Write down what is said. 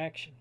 action.